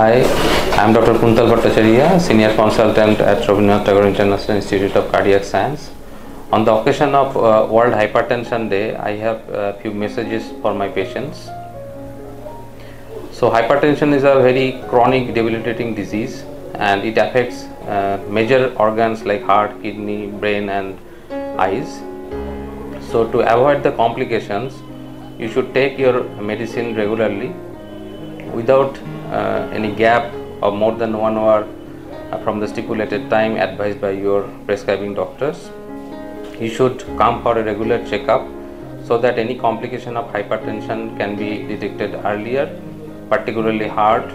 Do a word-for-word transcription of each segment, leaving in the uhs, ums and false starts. Hi, I am Doctor Kuntal Bhattacharyya, Senior Consultant at Rabindranath Tagore International Institute of Cardiac Science. On the occasion of uh, World Hypertension Day, I have a uh, few messages for my patients. So, hypertension is a very chronic debilitating disease and it affects uh, major organs like heart, kidney, brain and eyes. So, to avoid the complications, you should take your medicine regularly without uh, any gap of more than one hour from the stipulated time advised by your prescribing doctors. You should come for a regular checkup so that any complication of hypertension can be detected earlier, particularly heart,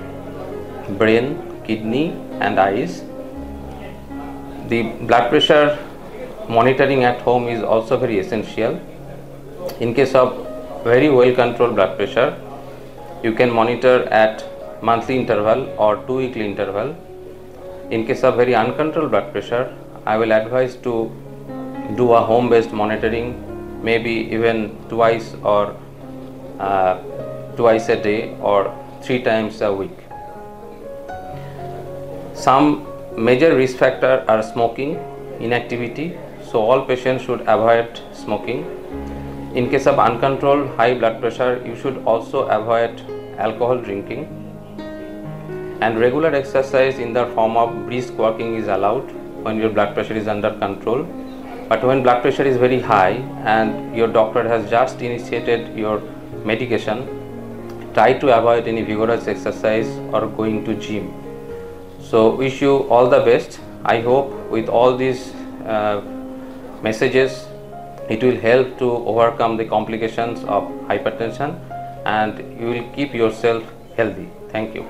brain, kidney and eyes. The blood pressure monitoring at home is also very essential. In case of very well controlled blood pressure, you can monitor at monthly interval or two weekly interval. In case of very uncontrolled blood pressure, I will advise to do a home based monitoring, maybe even twice or uh, twice a day or three times a week. Some major risk factors are smoking, inactivity, so all patients should avoid smoking. In case of uncontrolled high blood pressure, you should also avoid alcohol drinking, and regular exercise in the form of brisk walking is allowed when your blood pressure is under control. But when blood pressure is very high and your doctor has just initiated your medication, try to avoid any vigorous exercise or going to gym. So wish you all the best. I hope with all these uh, messages, it will help to overcome the complications of hypertension and you will keep yourself healthy. Thank you.